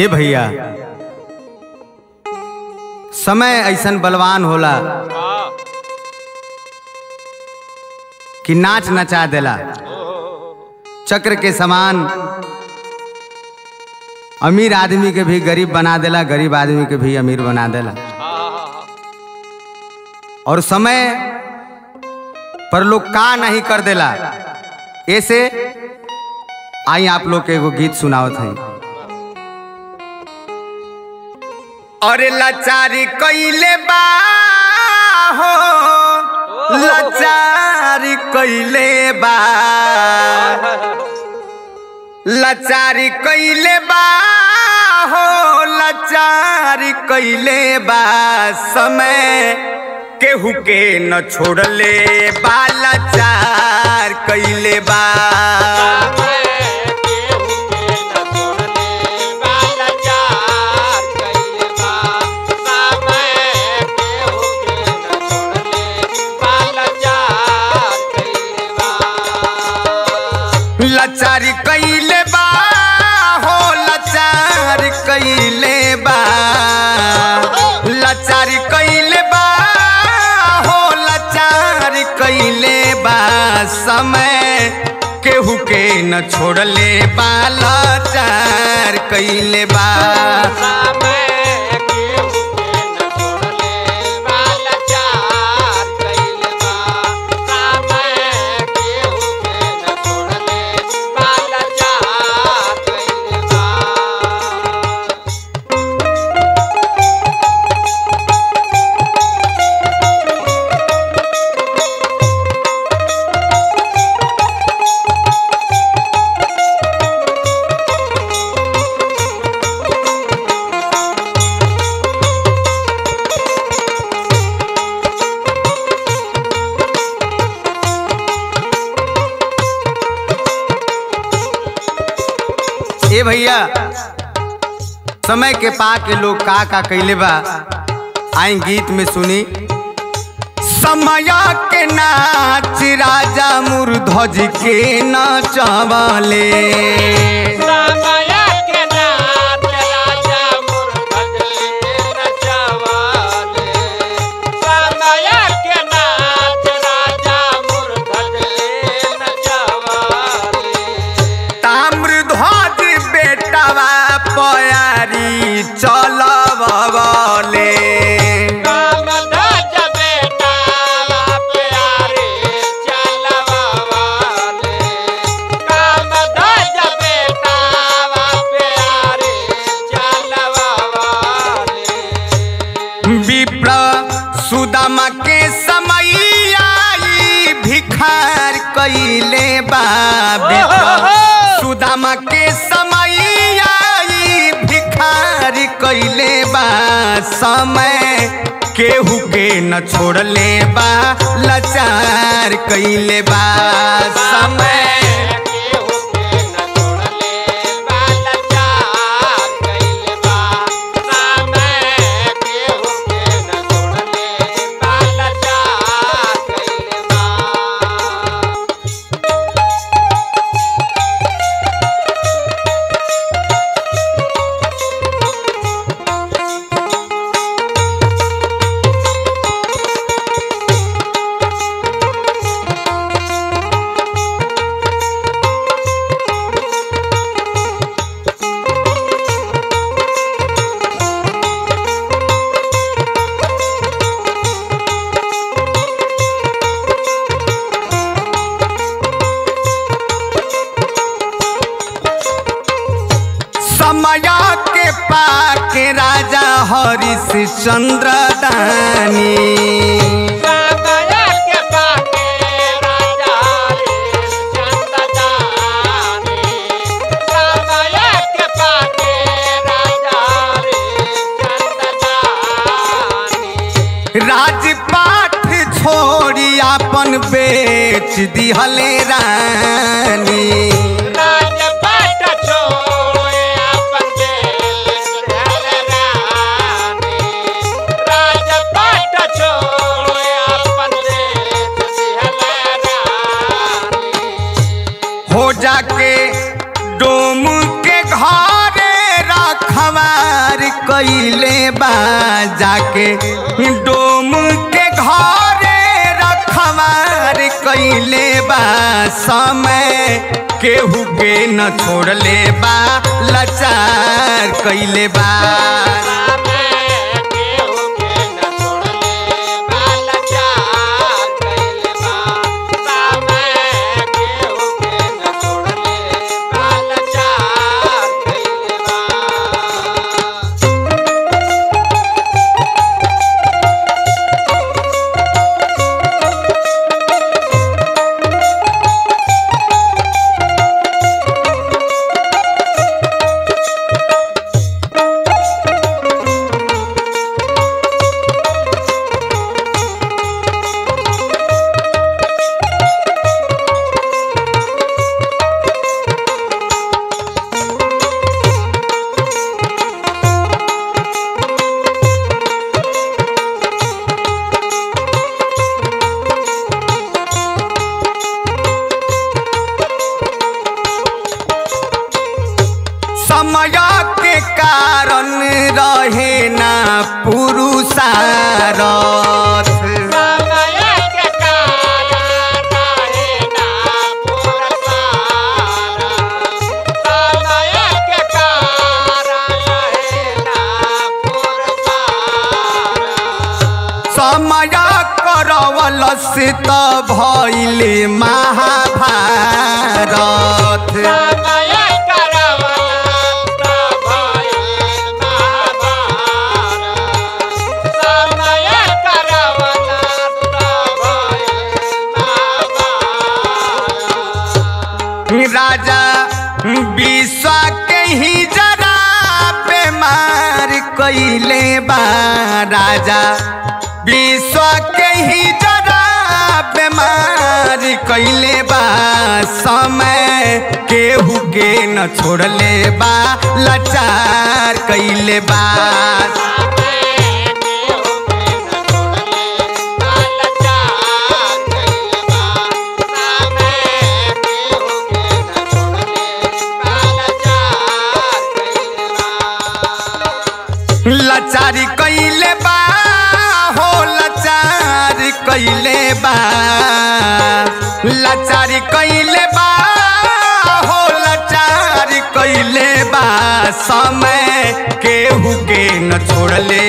ए भैया समय ऐसन बलवान होला कि नाच नचा देला। चक्र के समान अमीर आदमी के भी गरीब बना देला, गरीब आदमी के भी अमीर बना देला। और समय पर लोग का नहीं कर देला। ऐसे आई आप लोग के एगो गीत सुनावत है। अरे लाचारी कइले बा हो, लाचारी कइले बा, लाचारी कइले बा हो, लाचारी कइले बा, समय केहू के न छोड़ले बा, लाचार कइले बा, केहू के न छोड़ले बा, लाचार कइले बा, समय केहू के न छोड़ले बा, लाचार कइले बा, लाचार कइले बा हो, लाचार कइले बा, लाचार कइले बा कइले बा, समय केहू के न छोड़ले बा, लाचार कइले बा, समय केहू के न छोड़ले बा, लाचार कइले बा, समय केहू के न छोड़ले बा, लाचार कइले बा। ए भैया समय के पा के लोग का कइले बा, आई गीत में सुनी। समय के नाच राजा मुर्धोजी के नचवले, समय के नाच राजा मुर्धोजी के नचवले, समय के नाच राजा मुर्धोजी के नचवले, ताम्रध्वज बेटावा पयारी चलवले, ताम्रध्वज बेटावा पयारी चलवले, ताम्रध्वज बेटावा पयारी चलवले। विप्र सुदामा के समय आई भिखार कइले बा, विप्र सुदामा के समय आई भिखार कइले बा, समय केहू के न छोड़ले बा, लाचार कइले बा, समय केहू के न छोड़ले बा, लाचार कइले बा, समय केहू के न छोड़ले बा, लाचार कइले बा। समय के पाके राजा हरिश्चंद्र दानी, समय के पाके राजा हरिश्चंद्र दानी, समय के पाके राजा हरिश्चंद्र दानी, राजपाट छोड़ी अपन बेच दिहले रानी, जाके डोम के घरे रखा कइले बा जाके डोम के घरे रखवार कइले बा समय केहू के न छोड़ले बा लाचार कइले बा सीता भइले महाभारत राजा विश्व के ही जरा बेमार कइले बा राजा विश्व के ही जरा बेमार कइले बा समय केहू के न छोड़ले बा लाचार कइले बा लाचारी कइले बा हो लाचारी कइले बा लाचारी कइले बा हो लाचारी कइले बा समय केहू के न छोड़ले